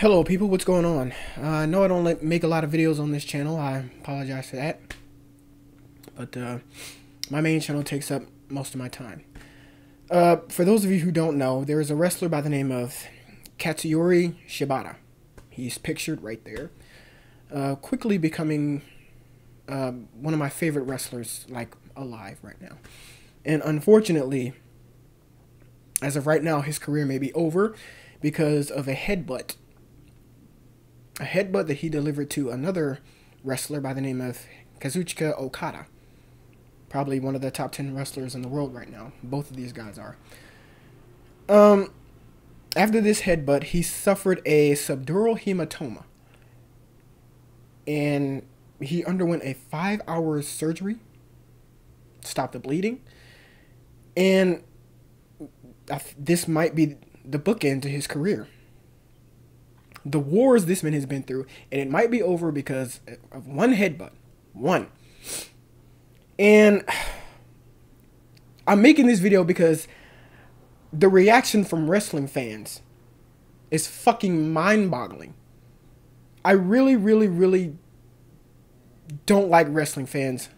Hello people, what's going on? I know I don't make a lot of videos on this channel, I apologize for that, but my main channel takes up most of my time. For those of you who don't know, there is a wrestler by the name of Katsuyori Shibata. He's pictured right there, quickly becoming one of my favorite wrestlers, like, alive right now. And unfortunately, as of right now, his career may be over because of a headbutt. A headbutt that he delivered to another wrestler by the name of Kazuchika Okada. Probably one of the top 10 wrestlers in the world right now. Both of these guys are. After this headbutt, he suffered a subdural hematoma. And he underwent a 5-hour surgery. Stopped the bleeding. And this might be the bookend to his career. The wars this man has been through, and it might be over because of one headbutt. One. And I'm making this video because the reaction from wrestling fans is fucking mind-boggling. I really don't like wrestling fans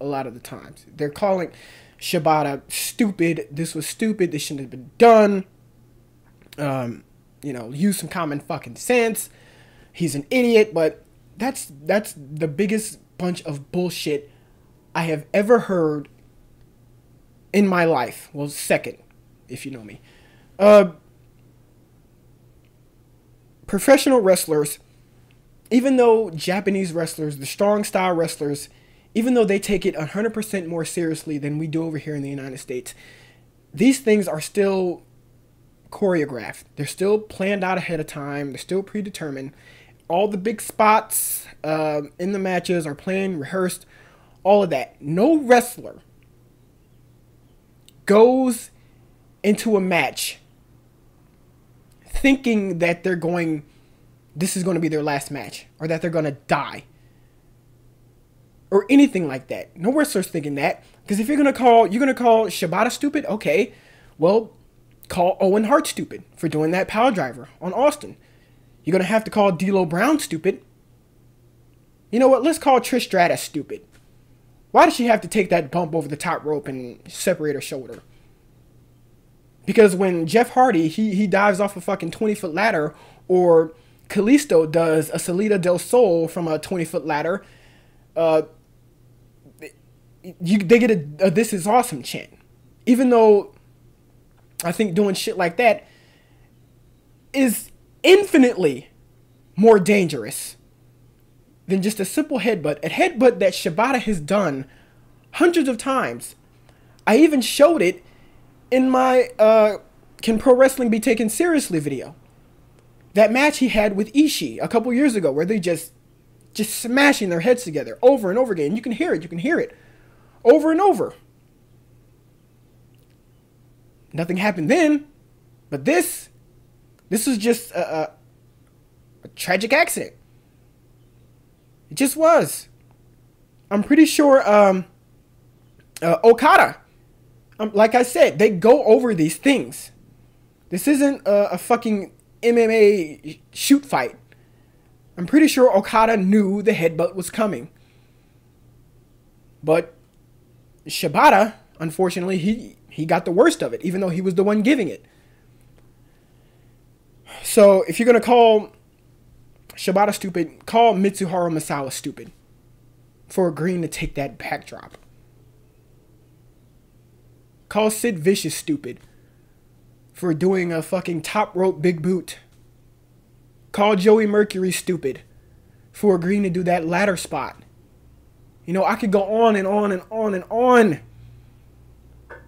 a lot of the times. They're calling Shibata stupid. This was stupid. This shouldn't have been done. You know, use some common fucking sense. He's an idiot, but that's the biggest bunch of bullshit I have ever heard in my life. Well, second, if you know me. Professional wrestlers, even though Japanese wrestlers, the strong style wrestlers, even though they take it 100% more seriously than we do over here in the United States, these things are still choreographed. They're still planned out ahead of time. They're still predetermined. All the big spots in the matches are planned, rehearsed, all of that. No wrestler goes into a match thinking that they're going, this is going to be their last match, or that they're going to die, or anything like that. No wrestler's thinking that, because if you're gonna call Shibata stupid, okay, well, call Owen Hart stupid for doing that power driver on Austin. You're gonna have to call D'Lo Brown stupid. You know what? Let's call Trish Stratus stupid. Why does she have to take that bump over the top rope and separate her shoulder? Because when Jeff Hardy he dives off a fucking 20-foot ladder, or Kalisto does a Salida del Sol from a 20-foot ladder, they get a "This is awesome" chant. Even though I think doing shit like that is infinitely more dangerous than just a simple headbutt. A headbutt that Shibata has done hundreds of times. I even showed it in my Can Pro Wrestling Be Taken Seriously video. That match he had with Ishii a couple years ago, where they just smashing their heads together over and over again. You can hear it over and over. Nothing happened then, but this was just a tragic accident. It just was. I'm pretty sure Okada, like I said, they go over these things. This isn't a fucking MMA shoot fight. I'm pretty sure Okada knew the headbutt was coming. But Shibata, unfortunately, he got the worst of it, even though he was the one giving it. So if you're going to call Shibata stupid, call Mitsuharu Misawa stupid for agreeing to take that backdrop. Call Sid Vicious stupid for doing a fucking top rope big boot. Call Joey Mercury stupid for agreeing to do that ladder spot. You know, I could go on and on and on and on.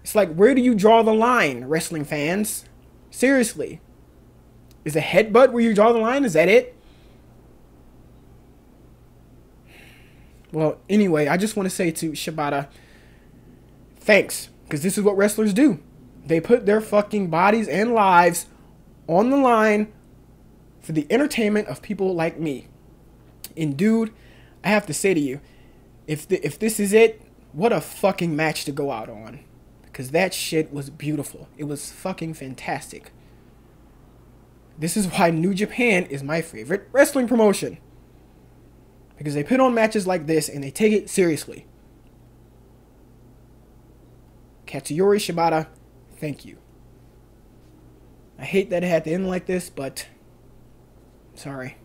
It's like, where do you draw the line, wrestling fans? Seriously. Is a headbutt where you draw the line? Is that it? Well, anyway, I just want to say to Shibata, thanks. Because this is what wrestlers do. They put their fucking bodies and lives on the line for the entertainment of people like me. And dude, I have to say to you, if this is it, what a fucking match to go out on. Because that shit was beautiful. It was fucking fantastic. This is why New Japan is my favorite wrestling promotion. Because they put on matches like this and they take it seriously. Katsuyori Shibata, thank you. I hate that it had to end like this, but sorry.